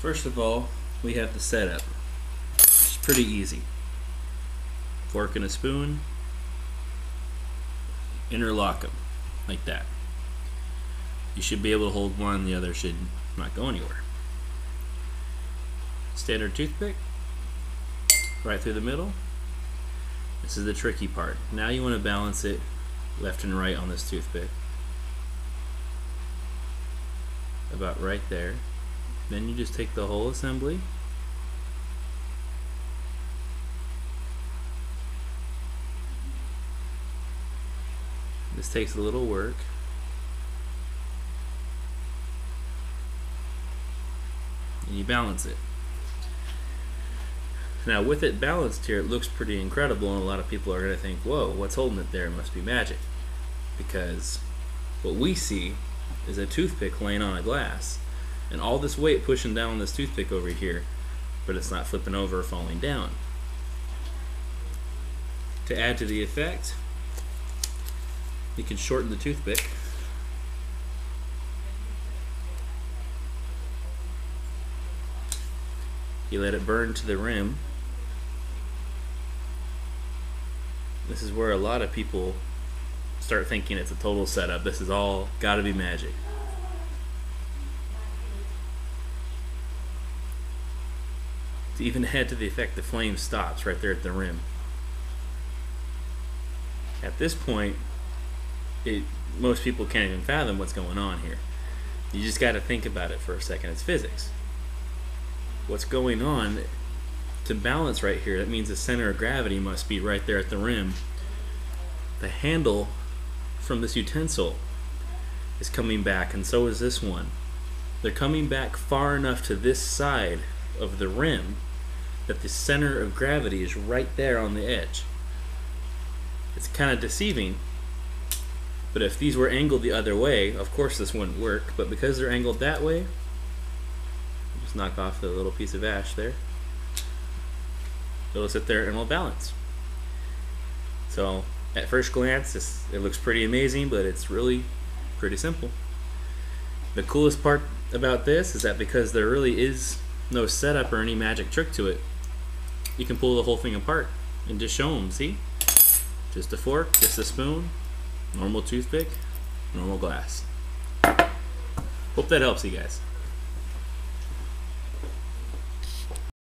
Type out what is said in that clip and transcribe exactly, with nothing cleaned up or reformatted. First of all, we have the setup. It's pretty easy. Fork and a spoon, interlock them like that. You should be able to hold one, the other should not go anywhere. Standard toothpick, right through the middle. This is the tricky part. Now you want to balance it left and right on this toothpick. About right there. Then you just take the whole assembly, this takes a little work, and you balance it. Now with it balanced here, it looks pretty incredible, and a lot of people are going to think, whoa, what's holding it there? It must be magic, because what we see is a toothpick laying on a glass and all this weight pushing down on this toothpick over here, but it's not flipping over or falling down. To add to the effect, you can shorten the toothpick. You let it burn to the rim. This is where a lot of people start thinking it's a total setup. This is all gotta be magic. To even add to the effect, the flame stops right there at the rim. At this point, it, most people can't even fathom what's going on here. You just got to think about it for a second. It's physics. What's going on to balance right here? That means the center of gravity must be right there at the rim. The handle from this utensil is coming back, and so is this one. They're coming back far enough to this side of the rim that the center of gravity is right there on the edge. It's kind of deceiving, but if these were angled the other way, of course this wouldn't work, but because they're angled that way, just knock off the little piece of ash there, it'll sit there and it'll balance. So at first glance, this, it looks pretty amazing, but it's really pretty simple. The coolest part about this is that because there really is no setup or any magic trick to it, you can pull the whole thing apart and just show them. See, just a fork, just a spoon, normal toothpick, normal glass. Hope that helps you guys.